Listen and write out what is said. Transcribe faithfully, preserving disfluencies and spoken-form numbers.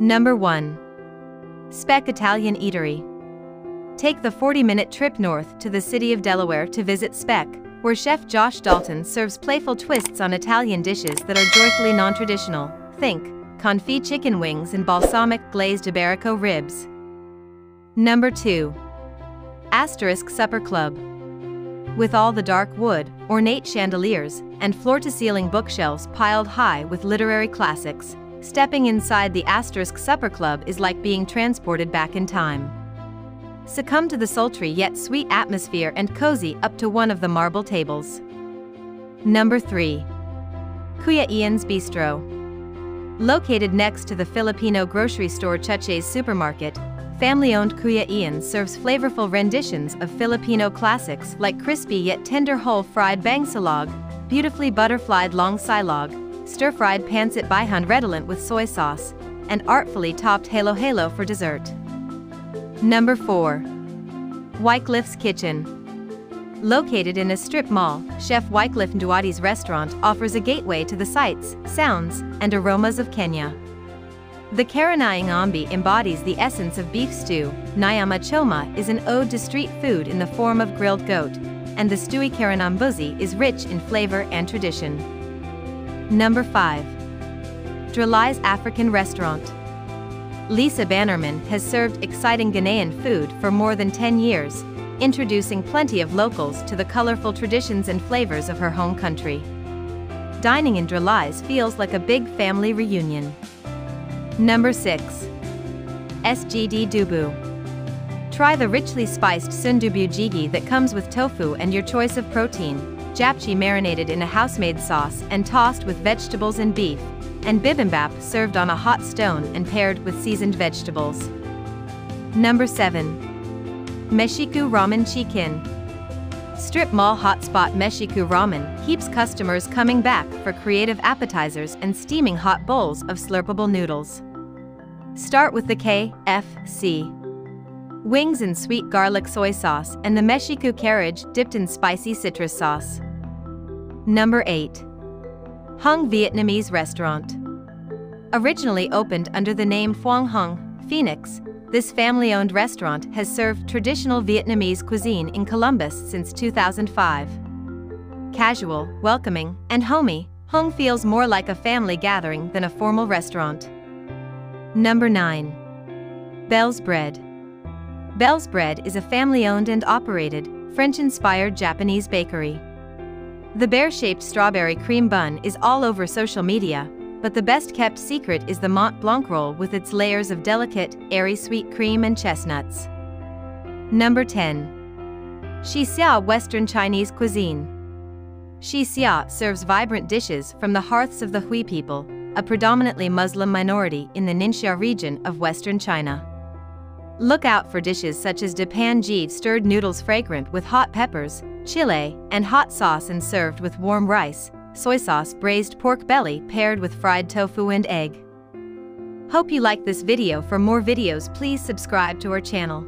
Number one. Speck Italian Eatery. Take the forty-minute trip north to the city of Delaware to visit Speck, where chef Josh Dalton serves playful twists on Italian dishes that are joyfully non-traditional. Think confit chicken wings and balsamic glazed Iberico ribs. Number two. Asterisk Supper Club. With all the dark wood, ornate chandeliers, and floor-to-ceiling bookshelves piled high with literary classics, stepping inside the Asterisk Supper Club is like being transported back in time. Succumb to the sultry yet sweet atmosphere and cozy up to one of the marble tables. Number three. Kuya Ian's Bistro. Located next to the Filipino grocery store Cheche's Supermarket, family-owned Kuya Ian serves flavorful renditions of Filipino classics like crispy yet tender whole fried bangsalog, beautifully butterflied long silog, stir-fried pancit bihon redolent with soy sauce, and artfully topped halo-halo for dessert. Number four. Wycliffe's Kitchen. Located in a strip mall, Chef Wycliffe Nduati's restaurant offers a gateway to the sights, sounds, and aromas of Kenya. The Karanaing Ombi embodies the essence of beef stew, Nyama Choma is an ode to street food in the form of grilled goat, and the stewy Karanambuzi is rich in flavor and tradition. Number five. Drilliz African Restaurant. Lisa Bannerman has served exciting Ghanaian food for more than ten years, introducing plenty of locals to the colorful traditions and flavors of her home country. Dining in Drilliz feels like a big family reunion. Number six. S G D Dubu. Try the richly spiced sundubu jjigae that comes with tofu and your choice of protein, japchae marinated in a house-made sauce and tossed with vegetables and beef, and bibimbap served on a hot stone and paired with seasoned vegetables. Number seven. Meshikou Ramen Chicken. Strip mall hotspot Meshikou Ramen keeps customers coming back for creative appetizers and steaming hot bowls of slurpable noodles. Start with the K F C wings and sweet garlic soy sauce and the Meshikou carriage dipped in spicy citrus sauce. Number eight. Hung Vietnamese Restaurant. Originally opened under the name Phuong Hung, Phoenix, this family-owned restaurant has served traditional Vietnamese cuisine in Columbus since two thousand five. Casual, welcoming, and homey, Hung feels more like a family gathering than a formal restaurant. Number nine. Bell's Bread. Bell's Bread is a family-owned and operated, French-inspired Japanese bakery. The bear-shaped strawberry cream bun is all over social media, but the best-kept secret is the Mont Blanc roll with its layers of delicate, airy sweet cream and chestnuts. Number ten. Xixia Western Chinese Cuisine. Xixia serves vibrant dishes from the hearths of the Hui people, a predominantly Muslim minority in the Ningxia region of Western China. Look out for dishes such as de pan ji stirred noodles fragrant with hot peppers, chile, and hot sauce and served with warm rice, soy sauce braised pork belly paired with fried tofu and egg. Hope you like this video. For more videos please subscribe to our channel.